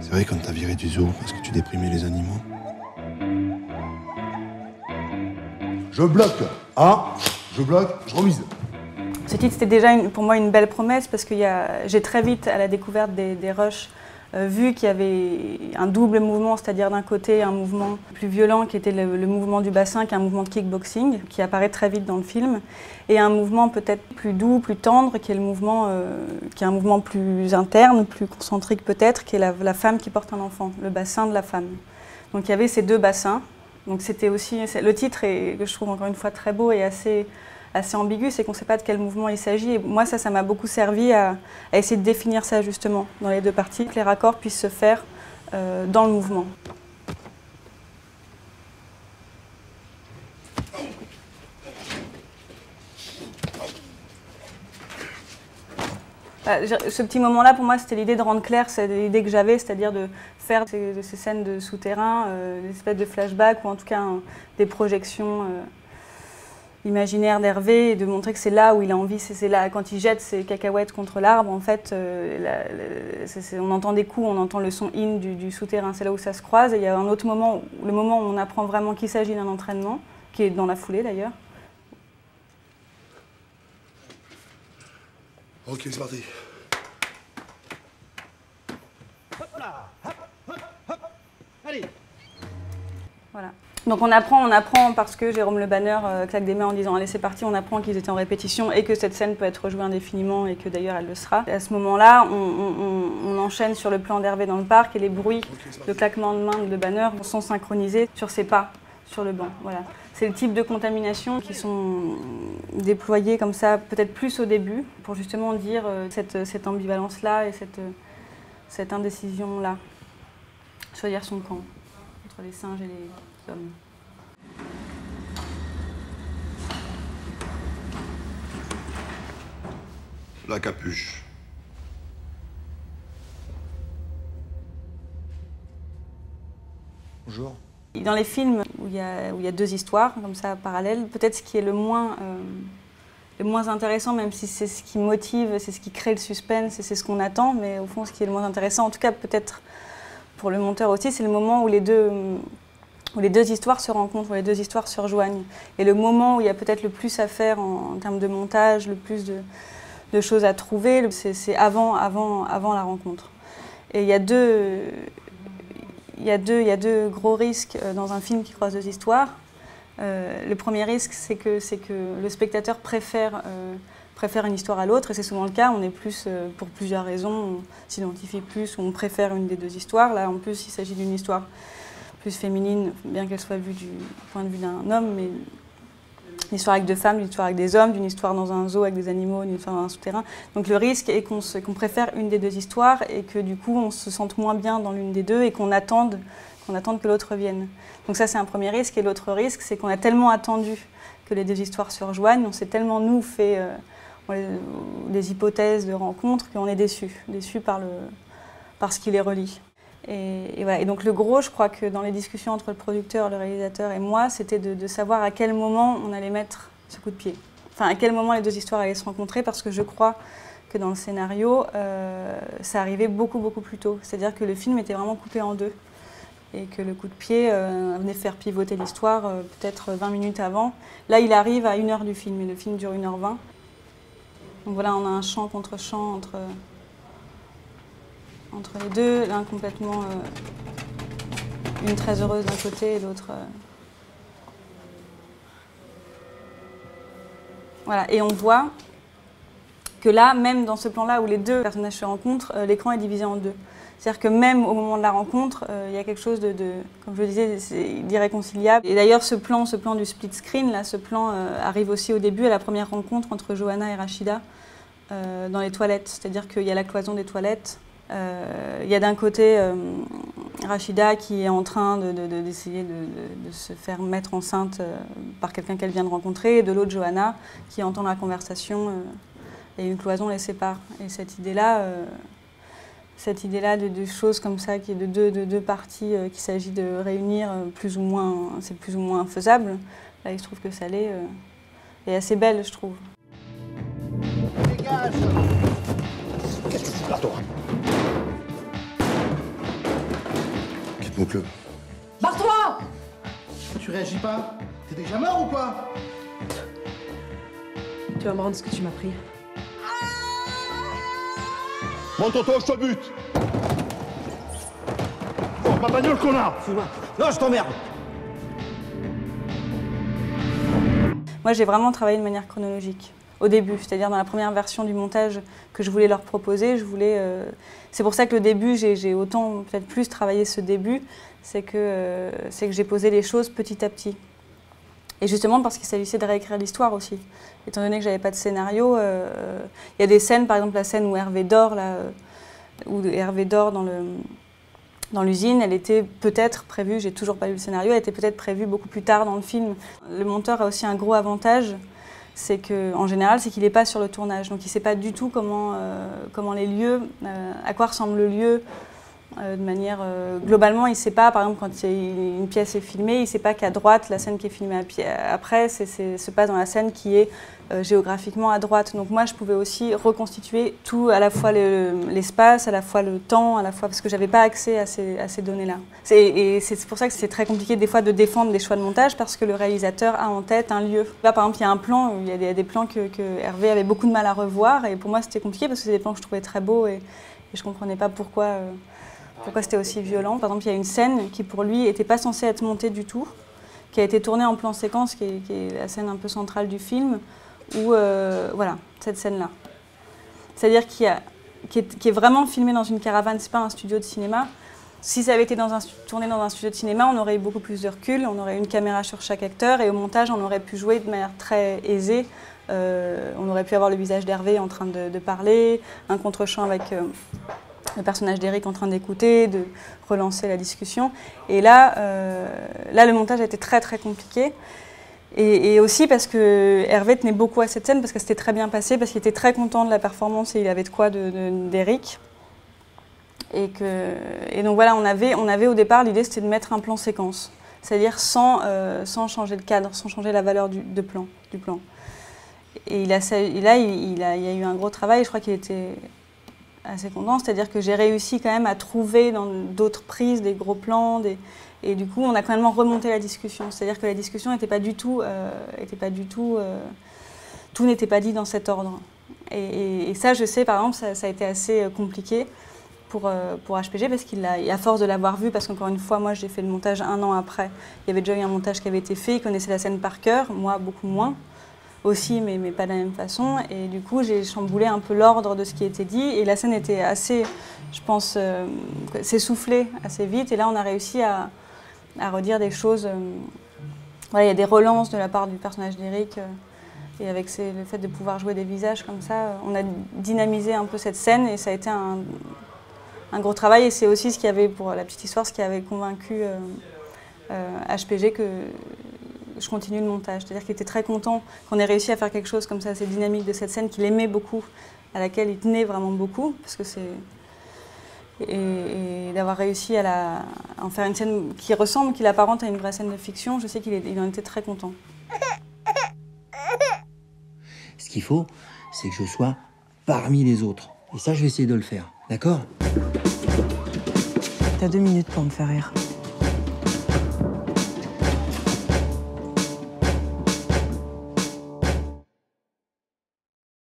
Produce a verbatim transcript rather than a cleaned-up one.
C'est vrai, quand t'as viré du zoo, parce que tu déprimais les animaux. Je bloque, hein? Je bloque, je remise. Ce titre, c'était déjà une, pour moi une belle promesse, parce que j'ai très vite, à la découverte des, des rushs, euh, vu qu'il y avait un double mouvement, c'est-à-dire d'un côté un mouvement plus violent qui était le, le mouvement du bassin, qui est un mouvement de kickboxing, qui apparaît très vite dans le film, et un mouvement peut-être plus doux, plus tendre, qui est, le mouvement, euh, qui est un mouvement plus interne, plus concentrique peut-être, qui est la, la femme qui porte un enfant, le bassin de la femme. Donc il y avait ces deux bassins. Donc c'était aussi, le titre est, que je trouve encore une fois très beau et assez, assez ambigu, c'est qu'on ne sait pas de quel mouvement il s'agit. Et moi, ça, ça m'a beaucoup servi à, à essayer de définir ça justement dans les deux parties, que les raccords puissent se faire euh, dans le mouvement. Ce petit moment-là, pour moi, c'était l'idée de rendre clair, c'est l'idée que j'avais, c'est-à-dire de faire ces, de ces scènes de souterrain, euh, des espèces de flashbacks ou en tout cas un, des projections euh, imaginaires d'Hervé, et de montrer que c'est là où il a envie, c'est là quand il jette ses cacahuètes contre l'arbre, en fait, euh, la, la, c est, c est, on entend des coups, on entend le son in du, du souterrain, c'est là où ça se croise. Et il y a un autre moment, le moment où on apprend vraiment qu'il s'agit d'un entraînement, qui est dans la foulée d'ailleurs. Ok, c'est parti. Hop là, hop, hop, hop. Allez. Voilà. Donc on apprend, on apprend parce que Jérôme Le Banner euh, claque des mains en disant allez c'est parti, on apprend qu'ils étaient en répétition et que cette scène peut être rejouée indéfiniment et que d'ailleurs elle le sera. Et à ce moment-là, on, on, on enchaîne sur le plan d'Hervé dans le parc et les bruits de claquement de mains de Banner sont synchronisés sur ses pas, sur le banc. Voilà. C'est le type de contamination qui sont déployées comme ça, peut-être plus au début, pour justement dire cette, cette ambivalence-là et cette, cette indécision-là. Choisir son camp, entre les singes et les hommes. La capuche. Bonjour. Dans les films où il y a, où il y a deux histoires comme ça parallèles, peut-être ce qui est le moins, euh, le moins intéressant, même si c'est ce qui motive, c'est ce qui crée le suspense, c'est ce qu'on attend, mais au fond ce qui est le moins intéressant, en tout cas peut-être pour le monteur aussi, c'est le moment où les deux, où les deux histoires se rencontrent, où les deux histoires se rejoignent. Et le moment où il y a peut-être le plus à faire en, en termes de montage, le plus de, de choses à trouver, c'est avant, avant, avant la rencontre. Et il y a deux... Il y a deux, il y a deux gros risques dans un film qui croise deux histoires. Euh, le premier risque, c'est que, que le spectateur préfère, euh, préfère une histoire à l'autre, et c'est souvent le cas, on est plus, euh, pour plusieurs raisons, on s'identifie plus, on préfère une des deux histoires. Là, en plus, il s'agit d'une histoire plus féminine, bien qu'elle soit vue du point de vue d'un homme, mais une histoire avec deux femmes, une histoire avec des hommes, d'une histoire dans un zoo avec des animaux, une histoire dans un souterrain. Donc le risque est qu'on qu'on préfère une des deux histoires et que du coup on se sente moins bien dans l'une des deux et qu'on attende, qu'on attende que l'autre vienne. Donc ça c'est un premier risque, et l'autre risque c'est qu'on a tellement attendu que les deux histoires se rejoignent, on s'est tellement nous fait euh, les, des hypothèses de rencontre qu'on est déçu, déçu par, le, par ce qui les relie. Et, et, voilà. Et donc le gros, je crois que dans les discussions entre le producteur, le réalisateur et moi, c'était de, de savoir à quel moment on allait mettre ce coup de pied. Enfin, à quel moment les deux histoires allaient se rencontrer, parce que je crois que dans le scénario, euh, ça arrivait beaucoup, beaucoup plus tôt. C'est-à-dire que le film était vraiment coupé en deux et que le coup de pied euh, venait faire pivoter l'histoire euh, peut-être vingt minutes avant. Là, il arrive à une heure du film et le film dure une heure vingt. Donc voilà, on a un champ contre champ entre... Euh, entre les deux, l'un complètement, euh, une très heureuse d'un côté et l'autre... Euh... Voilà, et on voit que là, même dans ce plan-là où les deux personnages se rencontrent, euh, l'écran est divisé en deux. C'est-à-dire que même au moment de la rencontre, euh, il y a quelque chose de, de comme je le disais, d'irréconciliable. Et d'ailleurs, ce plan, ce plan du split screen, là, ce plan euh, arrive aussi au début, à la première rencontre entre Joana et Rachida, euh, dans les toilettes. C'est-à-dire qu'il y a la cloison des toilettes. Il euh, y a d'un côté euh, Rachida qui est en train d'essayer de, de, de, de, de se faire mettre enceinte euh, par quelqu'un qu'elle vient de rencontrer, et de l'autre Joana qui entend la conversation euh, et une cloison les sépare. Et cette idée-là, euh, cette idée-là de, de choses comme ça, qui est de deux de, de parties euh, qu'il s'agit de réunir, euh, plus ou moins, c'est plus ou moins faisable. Là, il se trouve que ça l'est, euh, et assez belle, je trouve. Dégage! Qu'est-ce que tu fous là, toi ? Donc le... Barre-toi! Tu réagis pas? T'es déjà mort ou quoi? Tu vas me rendre ce que tu m'as pris. Bon, tonton, je te bute! Oh, ma bagnole, connard! Fous-moi! Non, je t'emmerde! Moi, j'ai vraiment travaillé de manière chronologique. Au début, c'est-à-dire dans la première version du montage que je voulais leur proposer, je voulais... Euh... C'est pour ça que le début, j'ai autant, peut-être plus, travaillé ce début, c'est que, euh, c'est que j'ai posé les choses petit à petit. Et justement parce qu'il s'agissait de réécrire l'histoire aussi. Étant donné que je n'avais pas de scénario, il euh, y a des scènes, par exemple la scène où Hervé dort, là, où Hervé dort dans le... Dans l'usine, elle était peut-être prévue, j'ai toujours pas lu le scénario, elle était peut-être prévue beaucoup plus tard dans le film. Le monteur a aussi un gros avantage, c'est que, en général, c'est qu'il n'est pas sur le tournage, donc il ne sait pas du tout comment, euh, comment les lieux, euh, à quoi ressemble le lieu, euh, de manière... Euh, globalement, il ne sait pas, par exemple, quand une pièce est filmée, il ne sait pas qu'à droite, la scène qui est filmée à, après, c'est, c'est, se passe dans la scène qui est euh, géographiquement à droite. Donc moi, je pouvais aussi reconstituer tout, à la fois l'espace, le, à la fois le temps, à la fois... parce que je n'avais pas accès à ces, à ces données-là. Et c'est pour ça que c'est très compliqué, des fois, de défendre des choix de montage, parce que le réalisateur a en tête un lieu. Là, par exemple, il y a un plan, il y a des, des plans que, que Hervé avait beaucoup de mal à revoir, et pour moi, c'était compliqué, parce que c'est des plans que je trouvais très beaux, et, et je ne comprenais pas pourquoi... Euh, Pourquoi c'était aussi violent. Par exemple, il y a une scène qui, pour lui, n'était pas censée être montée du tout, qui a été tournée en plan séquence, qui est, qui est la scène un peu centrale du film, où, euh, voilà, cette scène-là. C'est-à-dire qu'il y a, qui est, qui est vraiment filmée dans une caravane, c'est pas un studio de cinéma. Si ça avait été dans un, tourné dans un studio de cinéma, on aurait eu beaucoup plus de recul, on aurait eu une caméra sur chaque acteur, et au montage, on aurait pu jouer de manière très aisée. Euh, on aurait pu avoir le visage d'Hervé en train de, de parler, un contre-champ avec... Euh, le personnage d'Eric en train d'écouter, de relancer la discussion. Et là, euh, là, le montage a été très très compliqué. Et, et aussi parce que Hervé tenait beaucoup à cette scène, parce que c'était très bien passé, parce qu'il était très content de la performance et il avait de quoi d'Eric. De, de, et, et donc voilà, on avait, on avait au départ, l'idée c'était de mettre un plan séquence. C'est-à-dire sans, euh, sans changer de cadre, sans changer la valeur du, de plan, du plan. Et là, il, a, il, a, il y a eu un gros travail, je crois qu'il était... assez content, c'est-à-dire que j'ai réussi quand même à trouver dans d'autres prises des gros plans, des... et du coup on a quand même remonté la discussion, c'est-à-dire que la discussion n'était pas du tout, euh, était pas du tout, euh... tout n'était pas dit dans cet ordre. Et, et, et ça je sais par exemple, ça, ça a été assez compliqué pour, euh, pour H P G parce qu'il a, à force de l'avoir vu, parce qu'encore une fois moi j'ai fait le montage un an après, il y avait déjà eu un montage qui avait été fait, il connaissait la scène par cœur, moi beaucoup moins. Aussi, mais, mais pas de la même façon. Et du coup, j'ai chamboulé un peu l'ordre de ce qui était dit. Et la scène était assez, je pense, euh, s'essoufflée assez vite. Et là, on a réussi à, à redire des choses. Euh, voilà, il y a des relances de la part du personnage d'Eric. Euh, et avec ses, le fait de pouvoir jouer des visages comme ça, on a dynamisé un peu cette scène. Et ça a été un, un gros travail. Et c'est aussi ce qui avait, pour la petite histoire, ce qui avait convaincu euh, euh, H P G que... je continue le montage, c'est-à-dire qu'il était très content qu'on ait réussi à faire quelque chose comme ça, assez dynamique de cette scène qu'il aimait beaucoup, à laquelle il tenait vraiment beaucoup, parce que c'est... et, et d'avoir réussi à, la... à en faire une scène qui ressemble, qui l'apparente à une vraie scène de fiction, je sais qu'il est... il en était très content. Ce qu'il faut, c'est que je sois parmi les autres, et ça je vais essayer de le faire, d'accord? T'as deux minutes pour me faire rire.